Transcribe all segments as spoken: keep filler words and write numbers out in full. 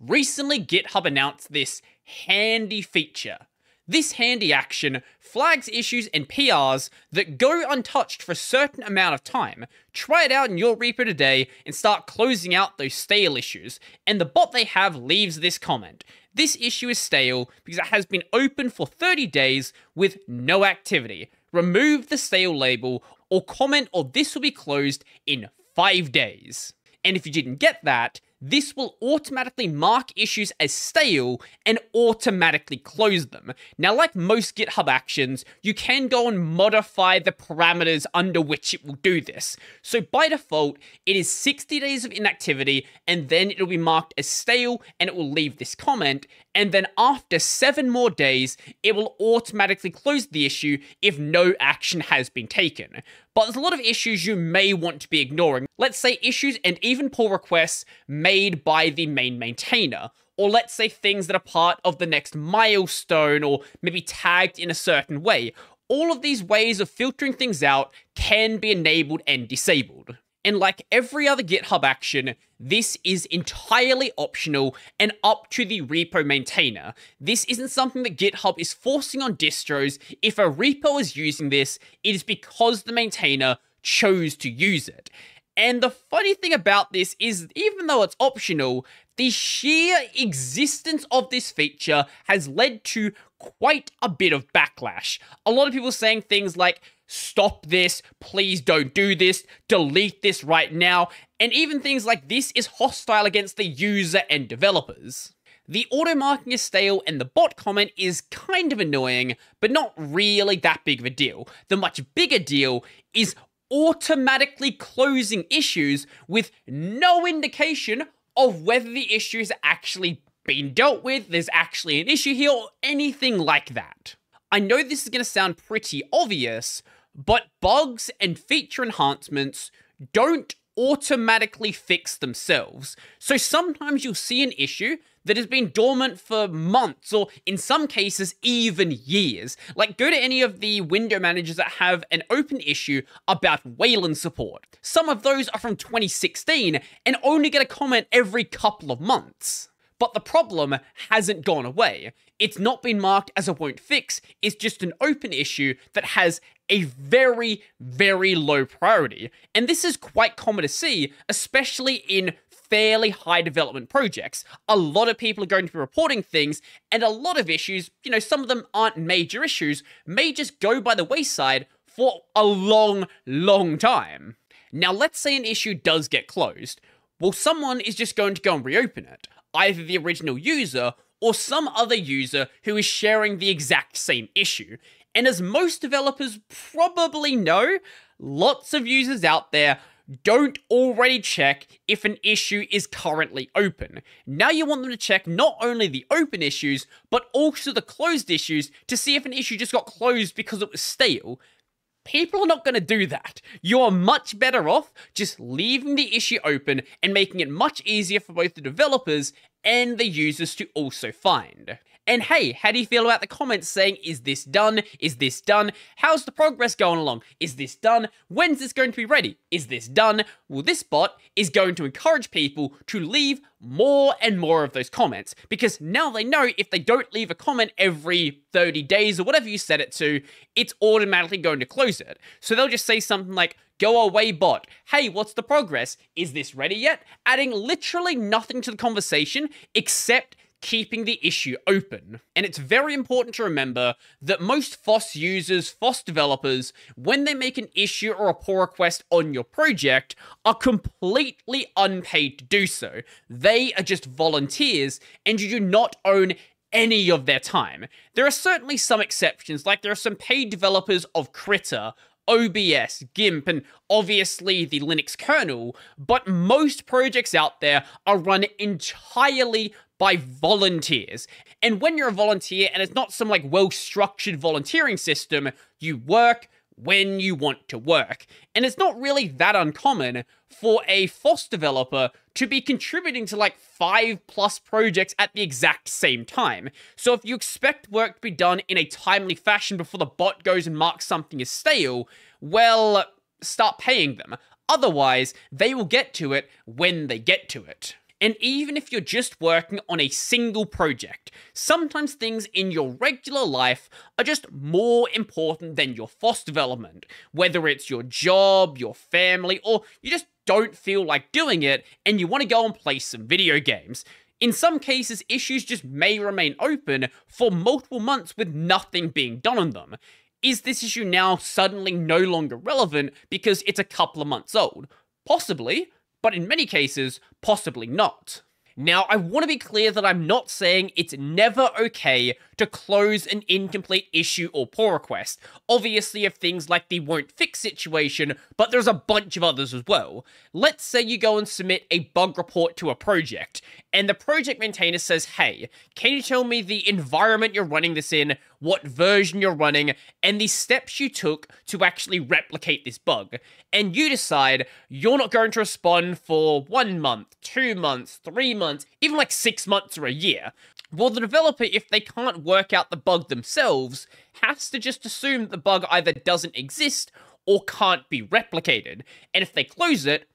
Recently, GitHub announced this handy feature. This handy action flags issues and P Rs that go untouched for a certain amount of time. Try it out in your repo today and start closing out those stale issues. And the bot they have leaves this comment. This issue is stale because it has been open for thirty days with no activity. Remove the stale label or comment or this will be closed in five days. And if you didn't get that, this will automatically mark issues as stale and automatically close them. Now, like most GitHub actions, you can go and modify the parameters under which it will do this. So by default, it is sixty days of inactivity, and then it'll be marked as stale, and it will leave this comment. And then after seven more days, it will automatically close the issue if no action has been taken. But there's a lot of issues you may want to be ignoring. Let's say issues and even pull requests made by the main maintainer, or let's say things that are part of the next milestone or maybe tagged in a certain way. All of these ways of filtering things out can be enabled and disabled. And like every other GitHub action, this is entirely optional and up to the repo maintainer. This isn't something that GitHub is forcing on distros. If a repo is using this, it is because the maintainer chose to use it. And the funny thing about this is, even though it's optional, the sheer existence of this feature has led to quite a bit of backlash. A lot of people saying things like, stop this, please don't do this, delete this right now, and even things like this is hostile against the user and developers. The auto marking is stale and the bot comment is kind of annoying, but not really that big of a deal. The much bigger deal is automatically closing issues with no indication of whether the issue is actually been dealt with, there's actually an issue here, or anything like that. I know this is going to sound pretty obvious, but bugs and feature enhancements don't automatically fix themselves. So sometimes you'll see an issue that has been dormant for months, or in some cases, even years. Like, go to any of the window managers that have an open issue about Wayland support. Some of those are from twenty sixteen and only get a comment every couple of months. But the problem hasn't gone away. It's not been marked as a won't fix. It's just an open issue that has a very, very low priority. And this is quite common to see, especially in fairly high development projects. A lot of people are going to be reporting things, and a lot of issues, you know, some of them aren't major issues, may just go by the wayside for a long, long time. Now, let's say an issue does get closed. Well, someone is just going to go and reopen it, either the original user or some other user who is sharing the exact same issue. And as most developers probably know, lots of users out there don't already check if an issue is currently open. Now you want them to check not only the open issues, but also the closed issues to see if an issue just got closed because it was stale. People are not going to do that. You are much better off just leaving the issue open and making it much easier for both the developers and the users to also find. And hey, how do you feel about the comments saying, is this done? Is this done? How's the progress going along? Is this done? When's this going to be ready? Is this done? Well, this bot is going to encourage people to leave more and more of those comments, because now they know if they don't leave a comment every thirty days or whatever you set it to, it's automatically going to close it. So they'll just say something like, go away, bot. Hey, what's the progress? Is this ready yet? Adding literally nothing to the conversation except keeping the issue open. And it's very important to remember that most FOSS users, FOSS developers, when they make an issue or a pull request on your project, are completely unpaid to do so. They are just volunteers, and you do not own any of their time. There are certainly some exceptions, like there are some paid developers of Krita, O B S, GIMP, and obviously the Linux kernel, but most projects out there are run entirely by volunteers. And when you're a volunteer, and it's not some like well-structured volunteering system, you work when you want to work. And it's not really that uncommon for a FOSS developer to be contributing to like five plus projects at the exact same time. So if you expect work to be done in a timely fashion before the bot goes and marks something as stale, well, start paying them. Otherwise, they will get to it when they get to it. And even if you're just working on a single project, sometimes things in your regular life are just more important than your FOSS development, whether it's your job, your family, or you just don't feel like doing it and you want to go and play some video games. In some cases, issues just may remain open for multiple months with nothing being done on them. Is this issue now suddenly no longer relevant because it's a couple of months old? Possibly, but in many cases, possibly not. Now, I want to be clear that I'm not saying it's never okay to close an incomplete issue or pull request. Obviously, if things like the won't fix situation, but there's a bunch of others as well. Let's say you go and submit a bug report to a project, and the project maintainer says, hey, can you tell me the environment you're running this in, what version you're running, and the steps you took to actually replicate this bug. And you decide you're not going to respond for one month, two months, three months, even like six months or a year. Well, the developer, if they can't work out the bug themselves, has to just assume the bug either doesn't exist or can't be replicated. And if they close it,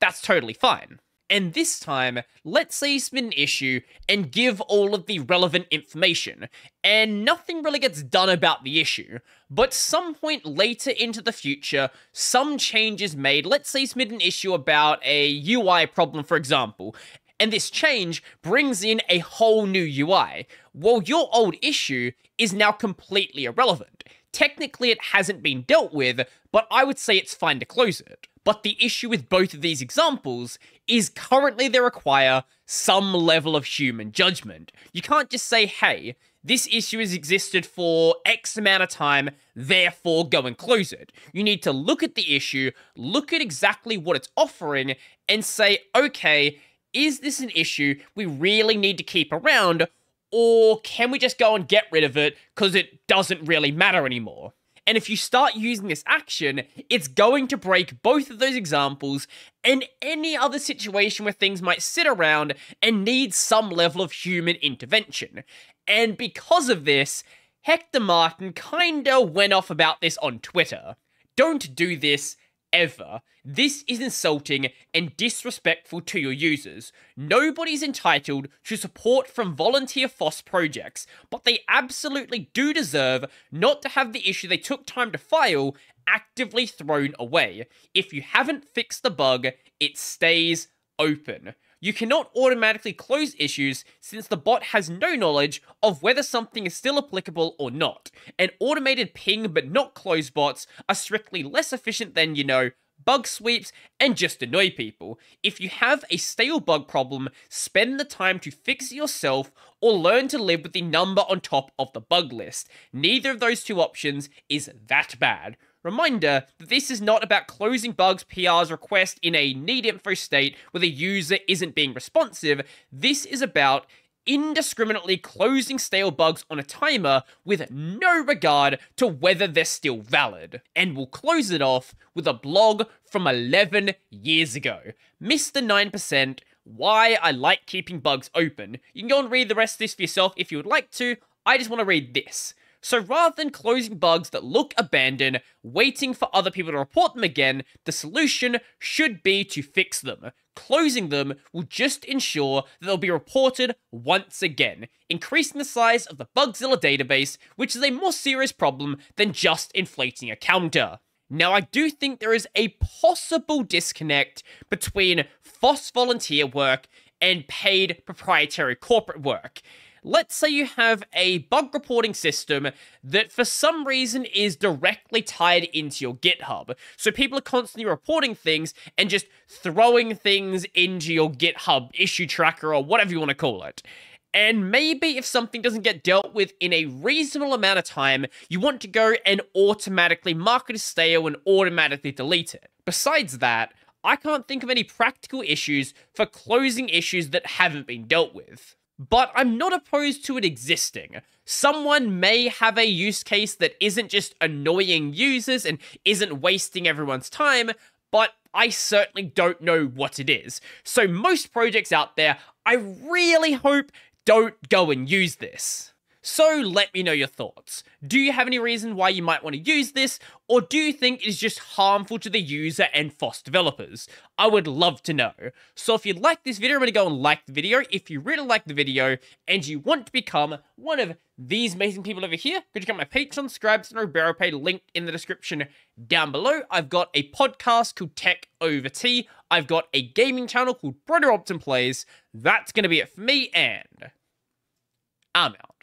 that's totally fine. And this time, let's say you submit an issue and give all of the relevant information, and nothing really gets done about the issue. But some point later into the future, some change is made. Let's say you submit an issue about a U I problem, for example, and this change brings in a whole new U I. Well, your old issue is now completely irrelevant. Technically, it hasn't been dealt with, but I would say it's fine to close it. But the issue with both of these examples is currently they require some level of human judgment. You can't just say, hey, this issue has existed for X amount of time, therefore go and close it. You need to look at the issue, look at exactly what it's offering, and say, okay, is this an issue we really need to keep around, or can we just go and get rid of it because it doesn't really matter anymore? And if you start using this action, it's going to break both of those examples and any other situation where things might sit around and need some level of human intervention. And because of this, Hector Martin kinda went off about this on Twitter. Don't do this ever. This is insulting and disrespectful to your users. Nobody's entitled to support from volunteer FOSS projects, but they absolutely do deserve not to have the issue they took time to file actively thrown away. If you haven't fixed the bug, it stays open. You cannot automatically close issues since the bot has no knowledge of whether something is still applicable or not, and automated ping but not close bots are strictly less efficient than, you know, bug sweeps and just annoy people. If you have a stale bug problem, spend the time to fix it yourself or learn to live with the number on top of the bug list. Neither of those two options is that bad. Reminder that this is not about closing bugs, P Rs, requests in a need info state where the user isn't being responsive. This is about indiscriminately closing stale bugs on a timer with no regard to whether they're still valid. And we'll close it off with a blog from eleven years ago. Mister nine percent, Why I Like Keeping Bugs Open. You can go and read the rest of this for yourself if you would like to. I just want to read this. So rather than closing bugs that look abandoned, waiting for other people to report them again, the solution should be to fix them. Closing them will just ensure that they'll be reported once again, increasing the size of the Bugzilla database, which is a more serious problem than just inflating a counter. Now, I do think there is a possible disconnect between FOSS volunteer work and paid proprietary corporate work. Let's say you have a bug reporting system that for some reason is directly tied into your GitHub. So people are constantly reporting things and just throwing things into your GitHub issue tracker or whatever you want to call it. And maybe if something doesn't get dealt with in a reasonable amount of time, you want to go and automatically mark it as stale and automatically delete it. Besides that, I can't think of any practical issues for closing issues that haven't been dealt with. But I'm not opposed to it existing. Someone may have a use case that isn't just annoying users and isn't wasting everyone's time, but I certainly don't know what it is. So most projects out there, I really hope don't go and use this. So let me know your thoughts. Do you have any reason why you might want to use this, or do you think it's just harmful to the user and FOSS developers? I would love to know. So if you like this video, I'm going to go and like the video. If you really like the video and you want to become one of these amazing people over here, go check out my Patreon, Scribes, and Roberto Pay link in the description down below. I've got a podcast called Tech Over Tea. I've got a gaming channel called Brother Opton Plays. That's going to be it for me, and I'm out.